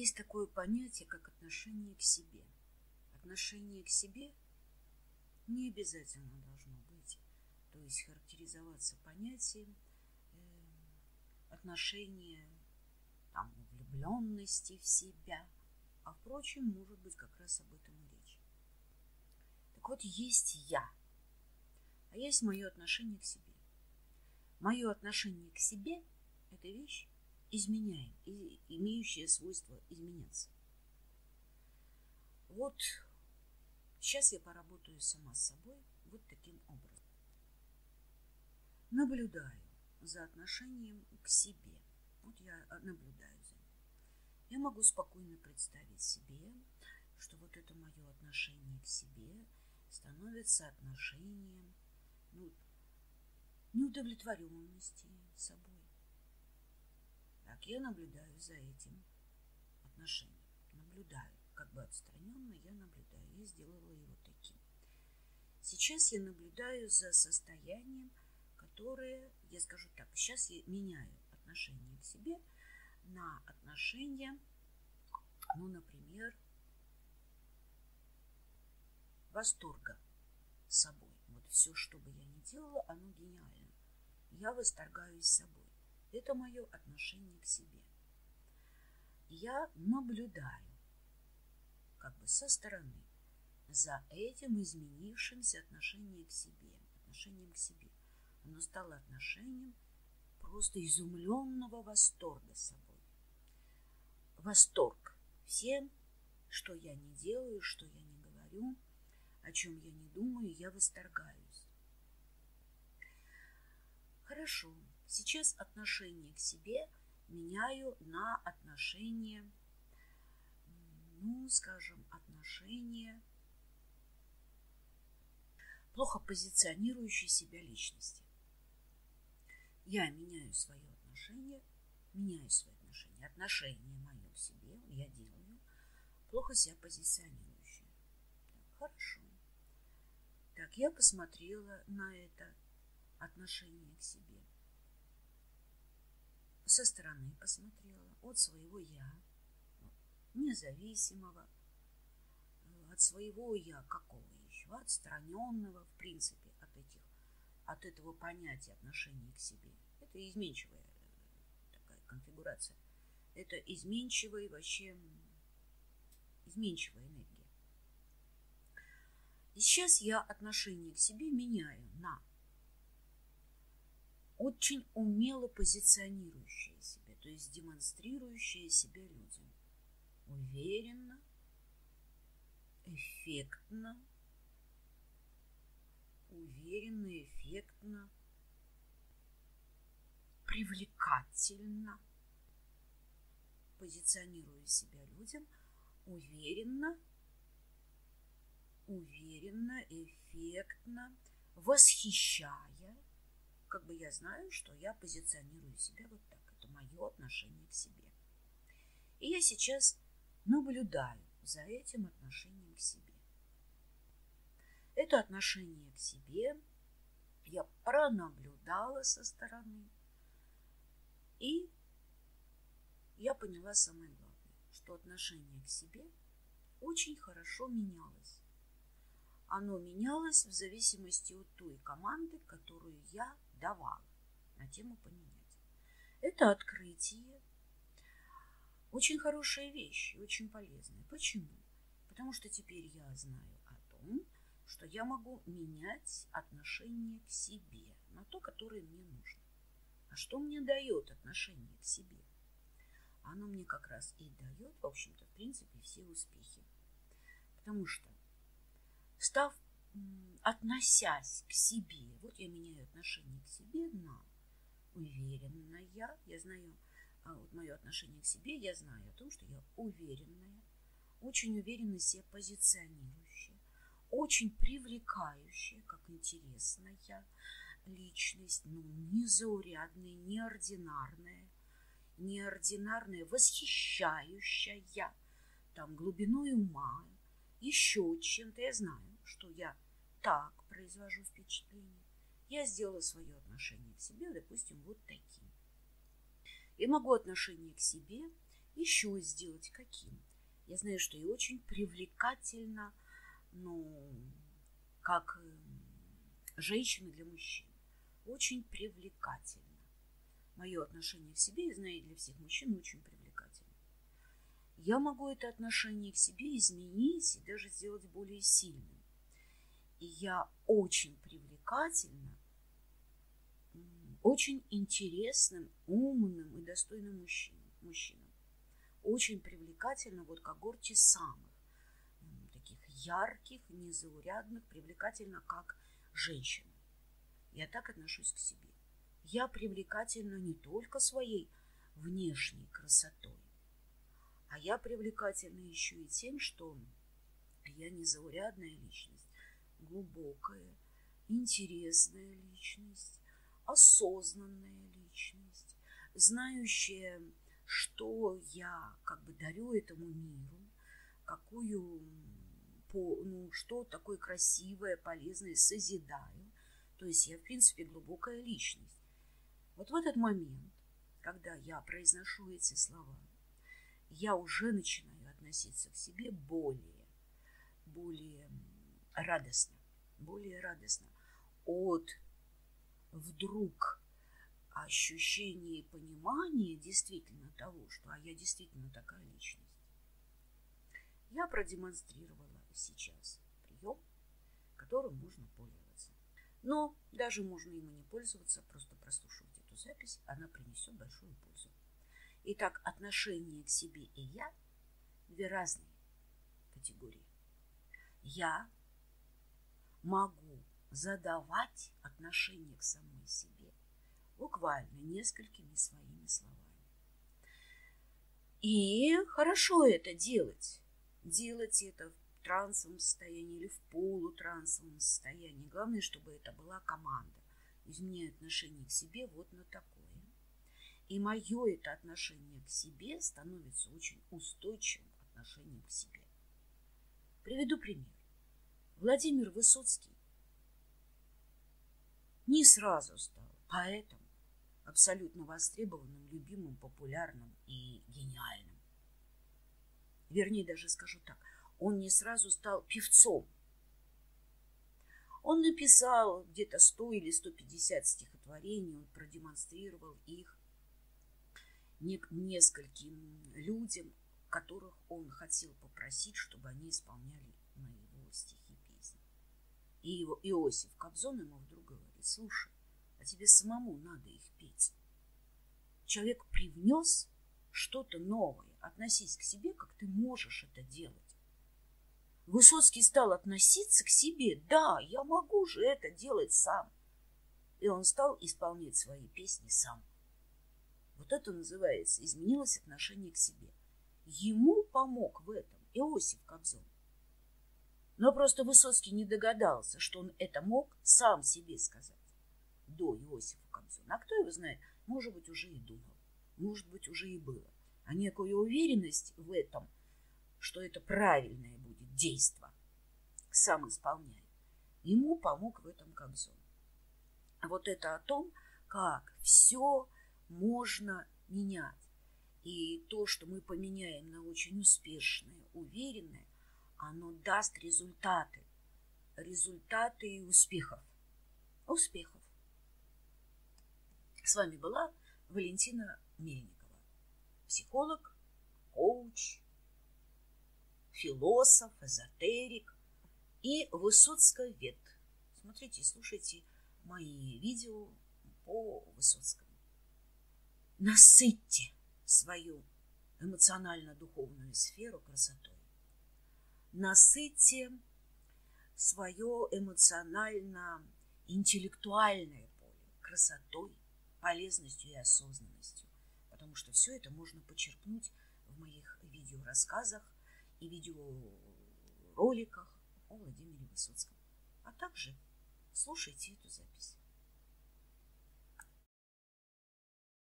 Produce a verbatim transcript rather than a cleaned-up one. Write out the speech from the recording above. Есть такое понятие, как отношение к себе. Отношение к себе не обязательно должно быть, то есть характеризоваться понятием э, отношения там, влюбленности в себя, а впрочем, может быть, как раз об этом и речь. Так вот, есть я, а есть мое отношение к себе. Мое отношение к себе – это вещь изменяемая, имеющая свойство изменяться. Вот сейчас я поработаю сама с собой вот таким образом. Наблюдаю за отношением к себе. Вот я наблюдаю за ним. Я могу спокойно представить себе, что вот это мое отношение к себе становится отношением ну, неудовлетворенности собой. Так, я наблюдаю за этим отношением. Наблюдаю. Как бы отстраненно я наблюдаю. Я сделала его таким. Сейчас я наблюдаю за состоянием, которое, я скажу так, сейчас я меняю отношение к себе на отношение, ну, например, восторга собой. Вот все, что бы я ни делала, оно гениально. Я восторгаюсь собой. Это мое отношение к себе. Я наблюдаю как бы со стороны за этим изменившимся отношением к себе. Отношением к себе. Оно стало отношением просто изумленного восторга собой. Восторг всем, что я не делаю, что я не говорю, о чем я не думаю, я восторгаюсь. Хорошо. Сейчас отношение к себе меняю на отношение, ну, скажем, отношение плохо позиционирующей себя личности. Я меняю свое отношение, меняю свои отношения, отношение мое к себе, я делаю плохо себя позиционирующее. Хорошо. Так, я посмотрела на это отношение к себе. Со стороны посмотрела, от своего я, независимого, от своего я какого еще, отстраненного, в принципе, от этих, от этого понятия отношения к себе. Это изменчивая такая конфигурация. Это изменчивая вообще, изменчивая энергия. И сейчас я отношение к себе меняю на очень умело позиционирующая себя, то есть демонстрирующая себя людям. Уверенно, эффектно, уверенно, эффектно, привлекательно, позиционируя себя людям, уверенно, уверенно, эффектно, восхищая. Как бы я знаю, что я позиционирую себя вот так. Это мое отношение к себе. И я сейчас наблюдаю за этим отношением к себе. Это отношение к себе я пронаблюдала со стороны. И я поняла самое главное, что отношение к себе очень хорошо менялось. Оно менялось в зависимости от той команды, которую я давала на тему «Поменять». Это открытие. Очень хорошая вещь и очень полезная. Почему? Потому что теперь я знаю о том, что я могу менять отношение к себе на то, которое мне нужно. А что мне дает отношение к себе? Оно мне как раз и дает, в общем-то, в принципе, все успехи. Потому что став, относясь к себе, вот я меняю отношение к себе на уверенная, я знаю, вот мое отношение к себе, я знаю о том, что я уверенная, очень уверенно себя позиционирующая, очень привлекающая, как интересная личность, ну, незаурядная, неординарная, неординарная, восхищающая, там, глубиной ума, еще чем-то. Я знаю, что я так произвожу впечатление. Я сделала свое отношение к себе, допустим, вот таким. Я могу отношение к себе еще сделать каким. Я знаю, что и очень привлекательно, ну, как женщина для мужчин. Очень привлекательно. Мое отношение к себе, я знаю, и для всех мужчин очень привлекательно. Я могу это отношение к себе изменить и даже сделать более сильным. И я очень привлекательна, очень интересным, умным и достойным мужчинам. мужчинам. Очень привлекательна вот когорте самых, таких ярких, незаурядных, привлекательна как женщина. Я так отношусь к себе. Я привлекательна не только своей внешней красотой, а я привлекательна еще и тем, что я незаурядная личность, глубокая, интересная личность, осознанная личность, знающая, что я как бы дарю этому миру, какую, по, ну, что такое красивое, полезное созидаю. То есть я, в принципе, глубокая личность. Вот в этот момент, когда я произношу эти слова, я уже начинаю относиться к себе более, более радостно, более радостно от вдруг ощущения и понимания действительно того, что а я действительно такая личность. Я продемонстрировала сейчас прием, которым можно пользоваться. Но даже можно им не пользоваться, просто прослушивать эту запись, она принесет большую пользу. Итак, отношение к себе и я – две разные категории. Я могу задавать отношение к самой себе буквально несколькими своими словами. И хорошо это делать. Делать это в трансовом состоянии или в полутрансовом состоянии. Главное, чтобы это была команда. Изменяю отношение к себе вот на такое. И мое это отношение к себе становится очень устойчивым отношением к себе. Приведу пример. Владимир Высоцкий не сразу стал поэтом, абсолютно востребованным, любимым, популярным и гениальным. Вернее, даже скажу так, он не сразу стал певцом. Он написал где-то сто или сто пятьдесят стихотворений, он продемонстрировал их нескольким людям, которых он хотел попросить, чтобы они исполняли на его стихи песни. И его Иосиф Кобзон ему вдруг говорит: слушай, а тебе самому надо их петь. Человек привнес что-то новое. Относись к себе, как ты можешь это делать. Высоцкий стал относиться к себе. Да, я могу же это делать сам. И он стал исполнять свои песни сам. Вот это называется «изменилось отношение к себе». Ему помог в этом Иосиф Кобзон. Но просто Высоцкий не догадался, что он это мог сам себе сказать до Иосифа Кобзона. А кто его знает, может быть, уже и думал, может быть, уже и было. А некую уверенность в этом, что это правильное будет действо, сам исполняет. Ему помог в этом Кобзон. А вот это о том, как все можно менять. И то, что мы поменяем на очень успешное, уверенное, оно даст результаты. Результаты успехов. Успехов. С вами была Валентина Мельникова. Психолог, коуч, философ, эзотерик и высоцковед. Смотрите и слушайте мои видео по Высоцкому. Насытьте свою эмоционально-духовную сферу красотой. Насытьте свое эмоционально-интеллектуальное поле красотой, полезностью и осознанностью. Потому что все это можно почерпнуть в моих видеорассказах и видеороликах о Владимире Высоцком. А также слушайте эту запись.